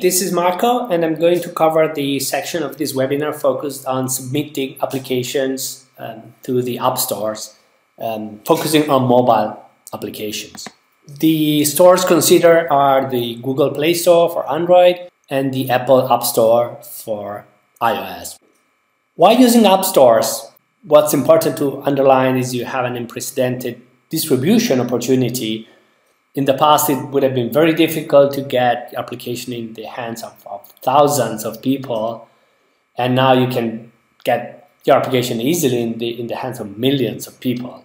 This is Marco, and I'm going to cover the section of this webinar focused on submitting applications to the app stores, focusing on mobile applications. The stores considered are the Google Play Store for Android and the Apple App Store for iOS. While using app stores, what's important to underline is you have an unprecedented distribution opportunity. In the past, it would have been very difficult to get application in the hands of thousands of people, and now you can get your application easily in the hands of millions of people.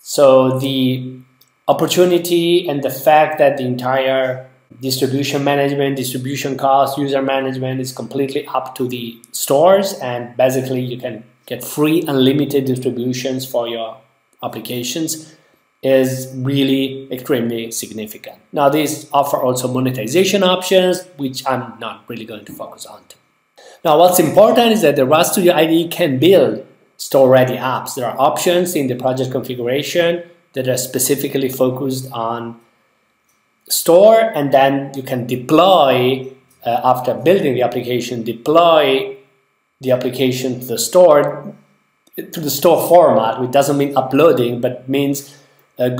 So the opportunity and the fact that the entire distribution management, distribution costs, user management is completely up to the stores, and basically you can get free unlimited distributions for your applications is really extremely significant. Now, these offer also monetization options, which I'm not really going to focus on. Now, what's important is that the RAD Studio IDE can build store-ready apps. There are options in the project configuration that are specifically focused on store, and then you can deploy, after building the application, deploy the application to the store format, which doesn't mean uploading, but means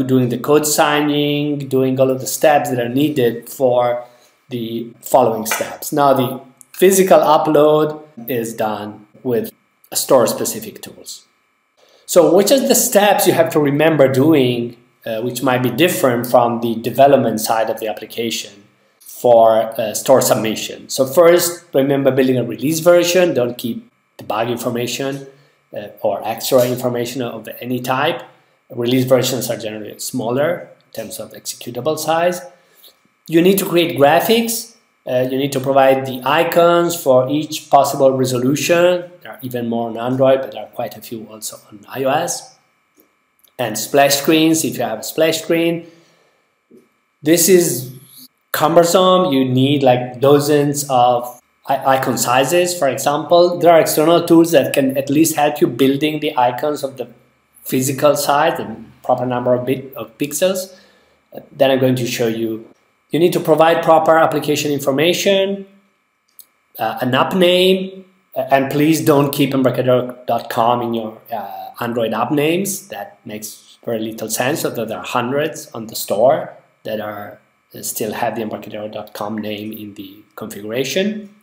doing the code signing, doing all of the steps that are needed for the following steps. Now, the physical upload is done with store-specific tools. So which are the steps you have to remember doing, which might be different from the development side of the application for store submission? So first, remember building a release version. Don't keep debug information or extra information of any type. Release versions are generally smaller in terms of executable size. You need to create graphics. You need to provide the icons for each possible resolution. There are even more on Android, but there are quite a few also on iOS. And splash screens, if you have a splash screen. This is cumbersome. You need like dozens of icon sizes, for example. There are external tools that can at least help you building the icons of the physical size and proper number of pixels. Then I'm going to show you. You need to provide proper application information, an app name, and please don't keep embarcadero.com in your Android app names. That makes very little sense, although there are hundreds on the store that are still have the embarcadero.com name in the configuration.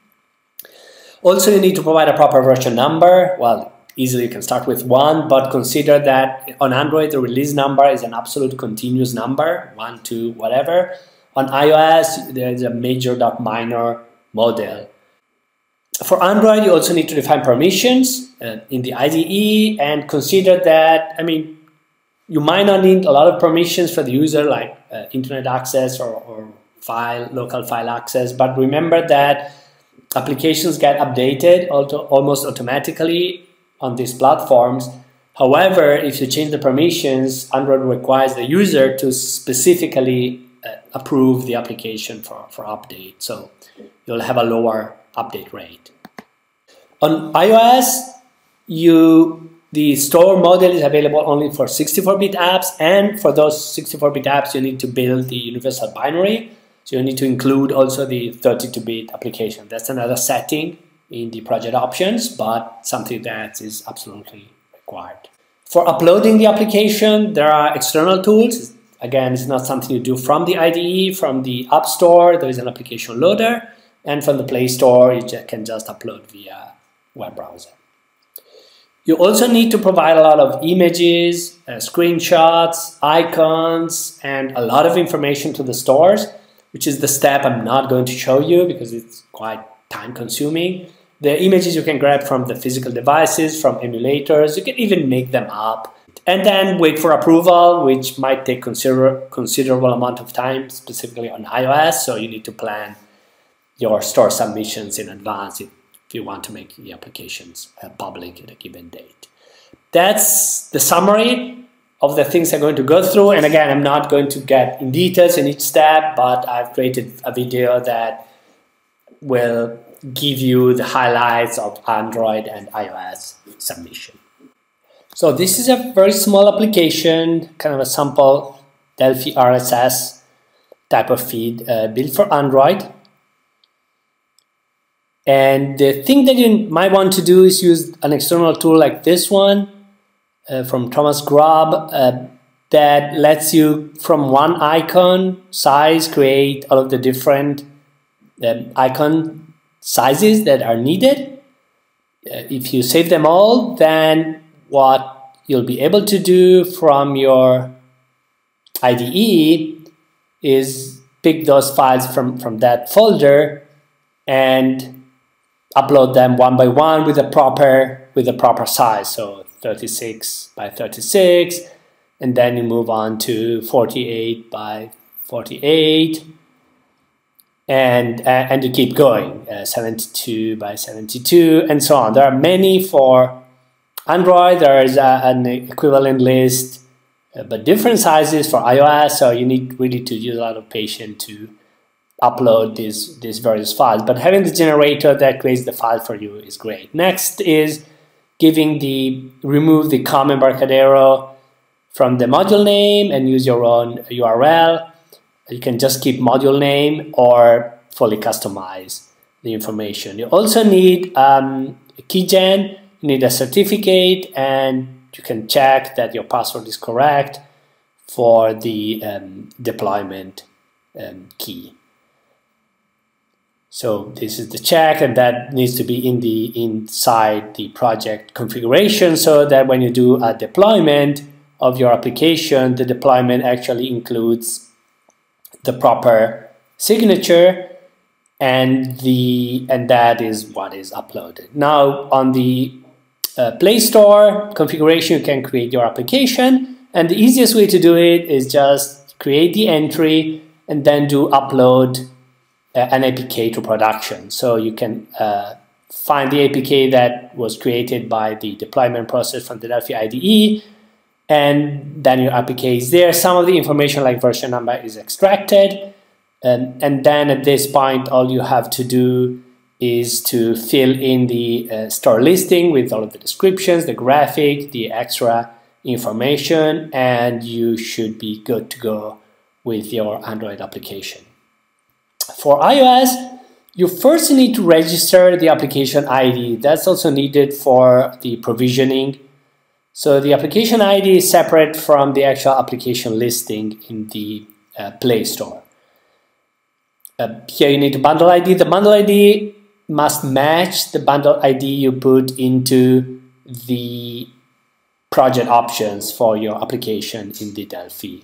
Also, you need to provide a proper version number. Well, easily you can start with 1, but consider that on Android the release number is an absolute continuous number, 1, 2, whatever. On iOS there is a major.minor model. For Android you also need to define permissions in the IDE, and consider that, I mean, you might not need a lot of permissions for the user, like internet access or file, local file access, but remember that applications get updated almost automatically on these platforms. However, if you change the permissions, Android requires the user to specifically approve the application for update, so you'll have a lower update rate. On iOS, the store model is available only for 64-bit apps, and for those 64-bit apps you need to build the universal binary, so you need to include also the 32-bit application. That's another setting in the project options, but something that is absolutely required. For uploading the application, there are external tools. Again, it's not something you do from the IDE. From the App Store, there is an application loader, and from the Play Store, you can just upload via web browser. You also need to provide a lot of images, screenshots, icons, and a lot of information to the stores, which is the step I'm not going to show you because it's quite time-consuming. The images you can grab from the physical devices, from emulators, you can even make them up. And then wait for approval, which might take considerable amount of time, specifically on iOS, so you need to plan your store submissions in advance if you want to make the applications public at a given date. That's the summary of the things I'm going to go through, and again, I'm not going to get in details in each step, but I've created a video that will give you the highlights of Android and iOS submission. So this is a very small application, kind of a sample Delphi RSS type of feed built for Android. And the thing that you might want to do is use an external tool like this one from Thomas Grubb that lets you, from one icon size, create all of the different icon sizes that are needed. If you save them all, then what you'll be able to do from your IDE is pick those files from that folder and upload them one by one with the proper size, so 36 by 36, and then you move on to 48 by 48, and you keep going, 72 by 72, and so on. There are many for Android. There is an equivalent list, but different sizes for iOS, so you need really to use a lot of patience to upload these various files. But having the generator that creates the file for you is great. Next is remove the com embarcadero from the module name and use your own URL. You can just keep module name or fully customize the information. You also need a keygen. You need a certificate, and you can check that your password is correct for the deployment key. So this is the check, and that needs to be in the inside the project configuration, so that when you do a deployment of your application, the deployment actually includes the proper signature, and that is what is uploaded. Now on the Play Store configuration, you can create your application, and the easiest way to do it is just create the entry and then do upload an APK to production. So you can find the APK that was created by the deployment process from the Delphi IDE, and then your APK is there. Some of the information like version number is extracted, and then at this point all you have to do is to fill in the store listing with all of the descriptions, the graphic, the extra information, and you should be good to go with your Android application. For iOS, you first need to register the application ID. That's also needed for the provisioning. So the application ID is separate from the actual application listing in the Play Store. Here you need a bundle ID. The bundle ID must match the bundle ID you put into the project options for your application in the Delphi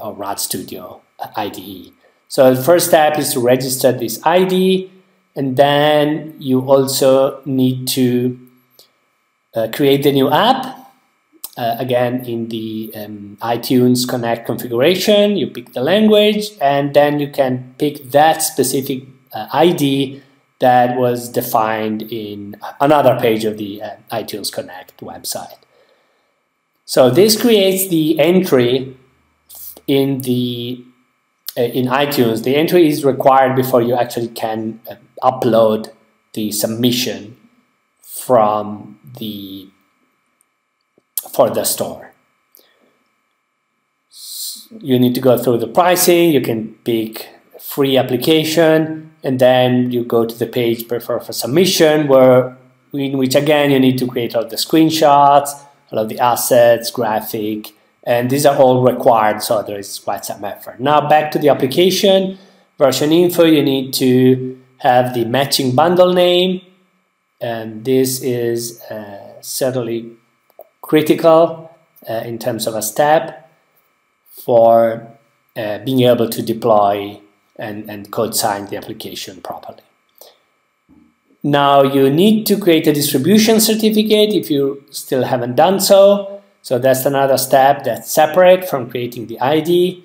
or RAD Studio IDE. So the first step is to register this ID, and then you also need to create the new app. Again, in the iTunes Connect configuration, you pick the language, and then you can pick that specific ID that was defined in another page of the iTunes Connect website. So this creates the entry in the in iTunes. The entry is required before you actually can upload the submission from the for the store. You need to go through the pricing. You can pick free application, and then you go to the page prefer for submission, where in which again you need to create all the screenshots, all of the assets, graphic, and these are all required, so there is quite some effort. Now back to the application version info, you need to have the matching bundle name, and this is certainly critical in terms of a step for being able to deploy and code sign the application properly. Now you need to create a distribution certificate if you still haven't done so. So that's another step that's separate from creating the ID.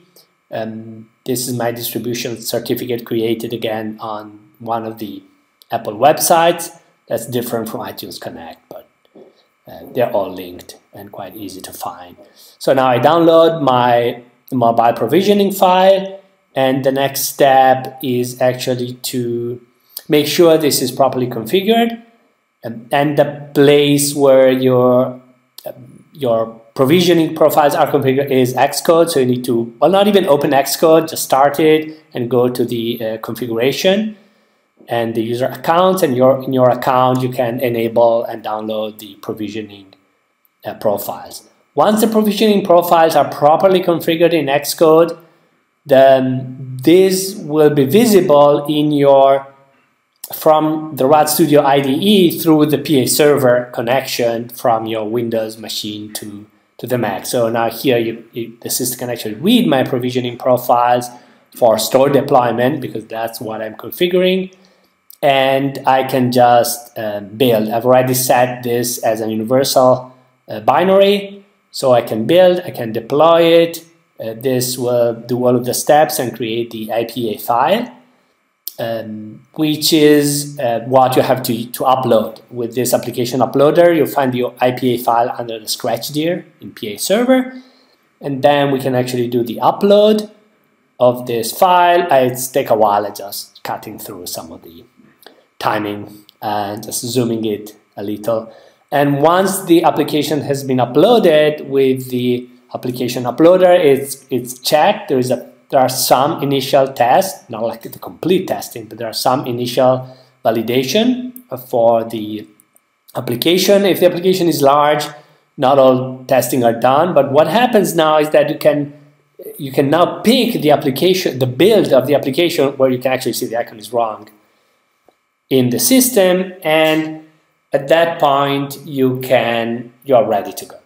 This is my distribution certificate created again on one of the Apple websites. That's different from iTunes Connect, but they're all linked and quite easy to find. So now I download my mobile provisioning file, and the next step is actually to make sure this is properly configured, and the place where your provisioning profiles are configured is Xcode. So you need to, well, not even open Xcode, just start it and go to the configuration and the user accounts, and in your account you can enable and download the provisioning profiles. Once the provisioning profiles are properly configured in Xcode, then this will be visible in your from the RAD Studio IDE through the PA server connection from your Windows machine to the Mac. So now here the system can actually read my provisioning profiles for store deployment, because that's what I'm configuring, and I can just build. I've already set this as a universal binary, so I can build, I can deploy it. This will do all of the steps and create the IPA file, which is what you have to upload. With this application uploader, you'll find the IPA file under the scratch dir in PA server, and then we can actually do the upload of this file. It's take a while, I just cutting through some of the timing and just zooming it a little. And once the application has been uploaded with the application uploader, it's checked. There are some initial tests, not like the complete testing, but there are some initial validation for the application. If the application is large, not all testing are done, but what happens now is that you can now pick the application, the build of the application, where you can actually see the icon is wrong in the system, and at that point you are ready to go.